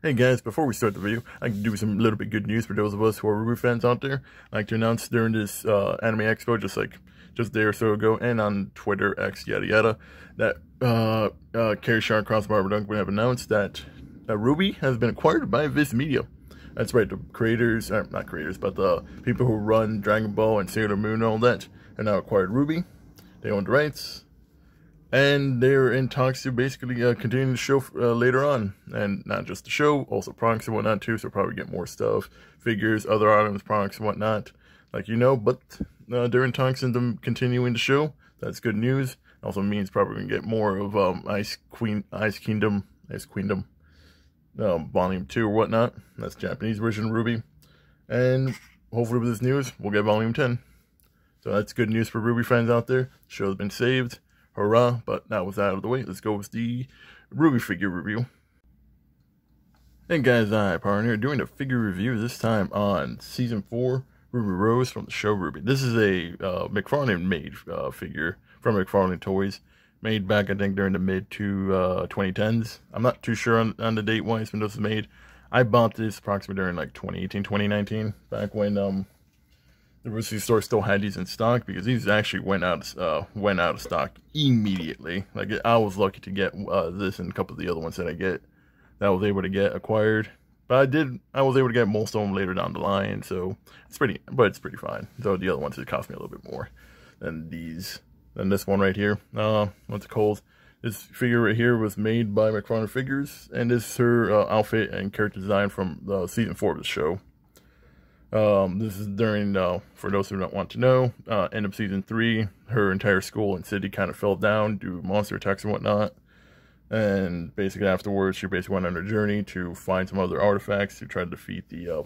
Hey guys, before we start the video, I can do some little bit good news for those of us who are RWBY fans out there. I'd like to announce during this anime expo, just a day or so ago, and on Twitter, X, yada yada, that Carrie Sharncross, Barbara Dunkin' have announced that RWBY has been acquired by Viz Media. That's right, the creators, not creators, but the people who run Dragon Ball and Sailor Moon and all that, have now acquired RWBY. They own the rights. And they're in talks to basically continue the show later on. And not just the show, also products and whatnot too. So probably get more stuff, figures, other items, products and whatnot. Like you know, but they're in talks and them continuing the show. That's good news. Also means probably going to get more of Ice Kingdom Volume 2 or whatnot. That's Japanese version of RWBY. And hopefully with this news, we'll get Volume 10. So that's good news for RWBY fans out there. The show's been saved. Hurrah, but now with that out of the way, let's go with the RWBY figure review. Hey guys, I'm Pyro Arden here doing a figure review this time on Season 4 RWBY Rose from the show RWBY. This is a McFarlane made figure from McFarlane Toys, made back I think during the mid to 2010s. I'm not too sure on the date wise when this was made. I bought this approximately during like 2018, 2019, back when the Rooster Store still had these in stock, because these actually went out of stock immediately. Like I was lucky to get this and a couple of the other ones that I was able to get acquired. But I was able to get most of them later down the line, so it's pretty fine. So the other ones it cost me a little bit more than these, than this one right here. What's it called? This figure right here was made by McFarlane Figures, and this is her outfit and character design from Season 4 of the show. This is during, for those who don't want to know, end of Season 3, her entire school and city kind of fell down due to monster attacks and whatnot, and basically afterwards she basically went on her journey to find some other artifacts to try to defeat the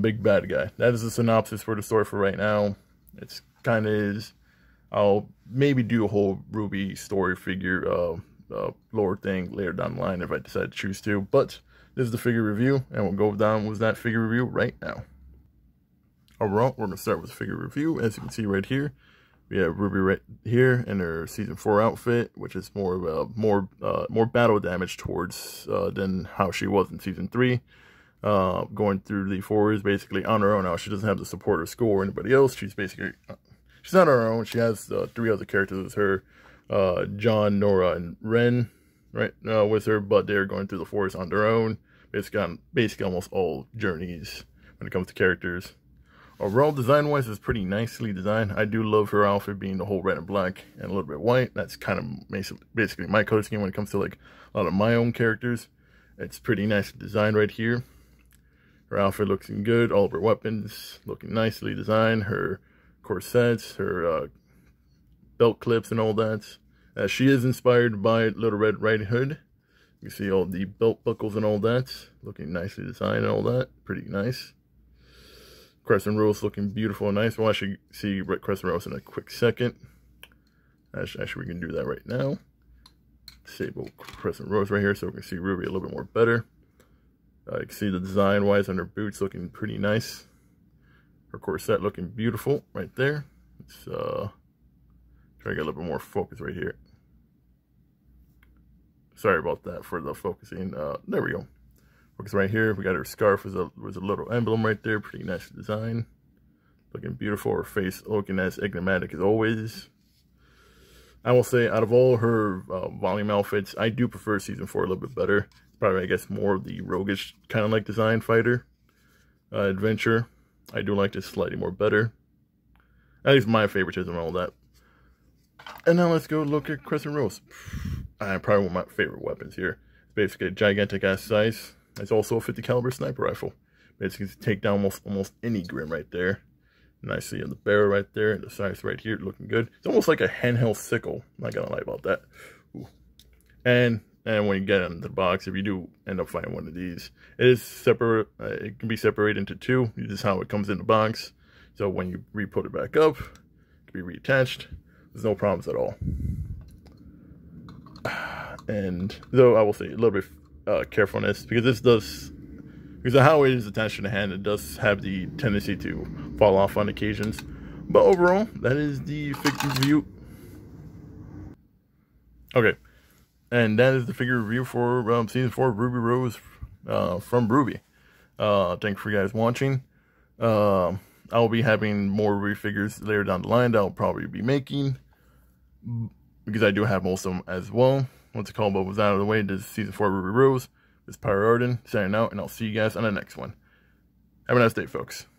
big bad guy. That is the synopsis for the story for right now. It's kind of is, I'll maybe do a whole RWBY story figure lore thing later down the line if I decide to choose to, but this is the figure review, and we'll go down with that figure review right now. Overall, we're going to start with the figure review. As you can see right here, we have RWBY right here in her Season 4 outfit, which is more of a, more battle damage towards than how she was in Season 3. Going through the forwards basically on her own now. She doesn't have the support or school or anybody else. She's basically, she's not on her own. She has three other characters with her, John, Nora, and Ren, right, with her, but they're going through the forest on their own. Basically on almost all journeys when it comes to characters. Overall, design-wise, it's pretty nicely designed. I do love her outfit being the whole red and black and a little bit white. That's kind of basically my color scheme when it comes to like a lot of my own characters. It's pretty nicely designed right here. Her outfit looks good. All of her weapons looking nicely designed. Her corsets, her belt clips and all that. She is inspired by Little Red Riding Hood. You can see all the belt buckles and all that. Looking nicely designed and all that. Pretty nice. Crescent Rose looking beautiful and nice. We'll actually see Crescent Rose in a quick second. Actually, we can do that right now. Disable Crescent Rose right here so we can see RWBY a little bit more better. You can see the design-wise on her boots looking pretty nice. Her corset looking beautiful right there. Let's try to get a little bit more focus right here. Sorry about that for the focusing. There we go. Right here, we got her scarf with a little emblem right there. Pretty nice design, looking beautiful. Her face looking as enigmatic as always. I will say, out of all her volume outfits, I do prefer Season 4 a little bit better. Probably, I guess, more of the roguish kind of like design, fighter, adventure. I do like this slightly more better. At least my favoritism and all that. And now let's go look at Crescent Rose. Probably one of my favorite weapons here. It's basically a gigantic ass size. It's also a 50 caliber sniper rifle. Basically, take down almost any grim right there. Nicely in the barrel right there, and the size right here, looking good. It's almost like a handheld sickle. I'm not gonna lie about that. Ooh. And when you get into the box, if you do end up finding one of these, it is separate. It can be separated into two. This is how it comes in the box. So when you re-put it back up, it can be reattached. There's no problems at all. And though I will say a little bit. Carefulness, because this does, because of how it is attached to the hand, it does have the tendency to fall off on occasions. But overall, that is the figure review. Okay, and that is the figure review for Season 4 RWBY Rose from RWBY. Thanks for you guys watching. I'll be having more RWBY figures later down the line that I'll probably be making, because I do have most of them as well. Once the combo was out of the way, this is Season 4 RWBY Rose. This is Pyro Arden signing out, and I'll see you guys on the next one. Have a nice day, folks.